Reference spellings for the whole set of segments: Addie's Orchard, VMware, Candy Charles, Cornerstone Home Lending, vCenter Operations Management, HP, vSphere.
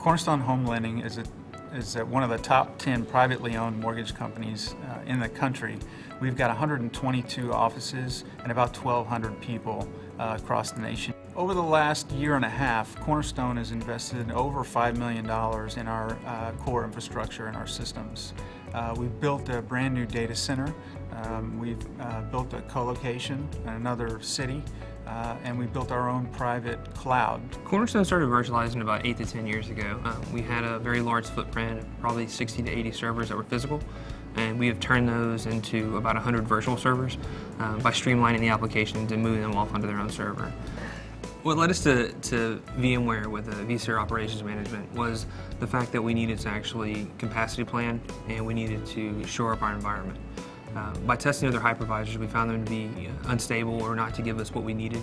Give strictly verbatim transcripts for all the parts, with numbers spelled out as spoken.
Cornerstone Home Lending is, a, is a, one of the top ten privately owned mortgage companies uh, in the country. We've got one hundred twenty-two offices and about twelve hundred people uh, across the nation. Over the last year and a half, Cornerstone has invested over five million dollars in our uh, core infrastructure and our systems. Uh, we've built a brand new data center, um, we've uh, built a co-location in another city, uh, and we built our own private cloud. Cornerstone started virtualizing about eight to ten years ago. Uh, we had a very large footprint, probably sixty to eighty servers that were physical, and we have turned those into about one hundred virtual servers uh, by streamlining the applications and moving them off onto their own server. What led us to, to VMware with the vSphere Operations Management was the fact that we needed to actually capacity plan and we needed to shore up our environment. Uh, by testing other hypervisors, we found them to be unstable or not to give us what we needed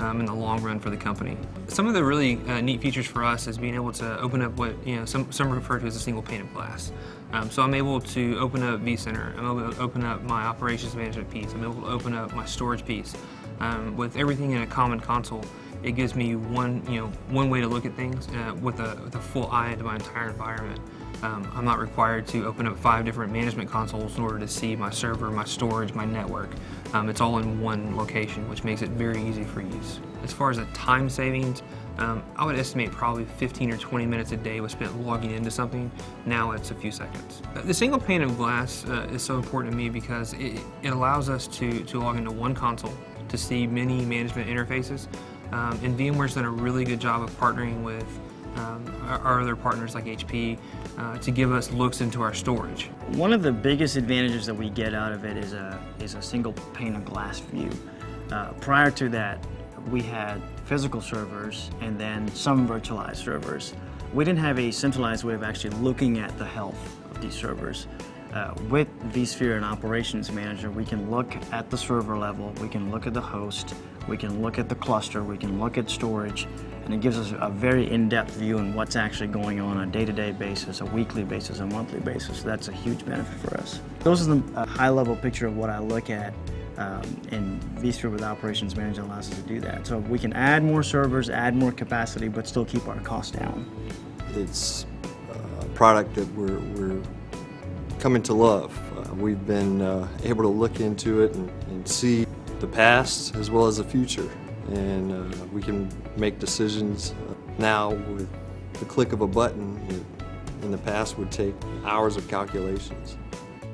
um, in the long run for the company. Some of the really uh, neat features for us is being able to open up what you know some, some refer to as a single pane of glass. Um, so I'm able to open up vCenter, I'm able to open up my operations management piece, I'm able to open up my storage piece. Um, with everything in a common console, it gives me one, you know, one way to look at things uh, with, a, with a full eye into my entire environment. Um, I'm not required to open up five different management consoles in order to see my server, my storage, my network. Um, it's all in one location, which makes it very easy for use. As far as the time savings, um, I would estimate probably fifteen or twenty minutes a day was spent logging into something. Now it's a few seconds. The single pane of glass uh, is so important to me because it, it allows us to, to log into one console to see many management interfaces. Um, and VMware's done a really good job of partnering with um, our, our other partners like H P uh, to give us looks into our storage. One of the biggest advantages that we get out of it is a, is a single pane of glass view. Uh, prior to that, we had physical servers and then some virtualized servers. We didn't have a centralized way of actually looking at the health of these servers. Uh, with vSphere and Operations Manager, we can look at the server level, we can look at the host, we can look at the cluster, we can look at storage, and it gives us a very in-depth view on what's actually going on on a day-to-day basis, a weekly basis, a monthly basis. So that's a huge benefit for us. Those are the high-level picture of what I look at, um, and vSphere with Operations Manager allows us to do that. So we can add more servers, add more capacity, but still keep our costs down. It's a product that we're, we're coming to love. Uh, we've been uh, able to look into it and, and see the past as well as the future, and uh, we can make decisions now with the click of a button that in the past would take hours of calculations.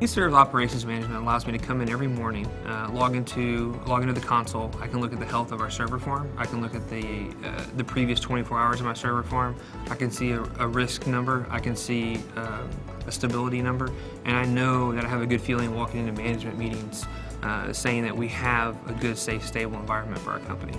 vSphere Operations Management allows me to come in every morning, uh, log into log into the console. I can look at the health of our server farm. I can look at the uh, the previous twenty-four hours of my server farm. I can see a, a risk number. I can see uh, a stability number, and I know that I have a good feeling walking into management meetings, uh, saying that we have a good, safe, stable environment for our company.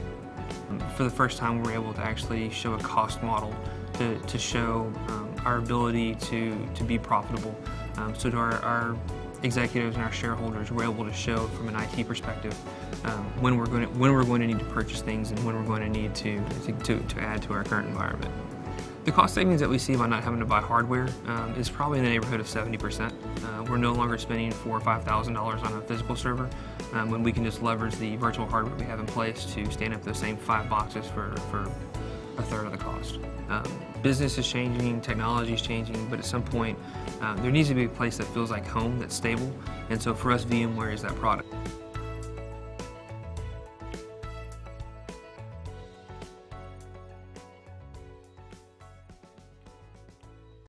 For the first time, we were able to actually show a cost model to, to show um, our ability to to be profitable. Um, so to our, our executives and our shareholders, we're able to show from an I T perspective um, when we're going to, when we're going to need to purchase things and when we're going to need to to, to add to our current environment. The cost savings that we see by not having to buy hardware um, is probably in the neighborhood of seventy percent. Uh, we're no longer spending four or five thousand dollars on a physical server um, when we can just leverage the virtual hardware we have in place to stand up those same five boxes for, for a third of the cost. Um, business is changing, technology is changing, but at some point, uh, there needs to be a place that feels like home, that's stable, and so for us, VMware is that product.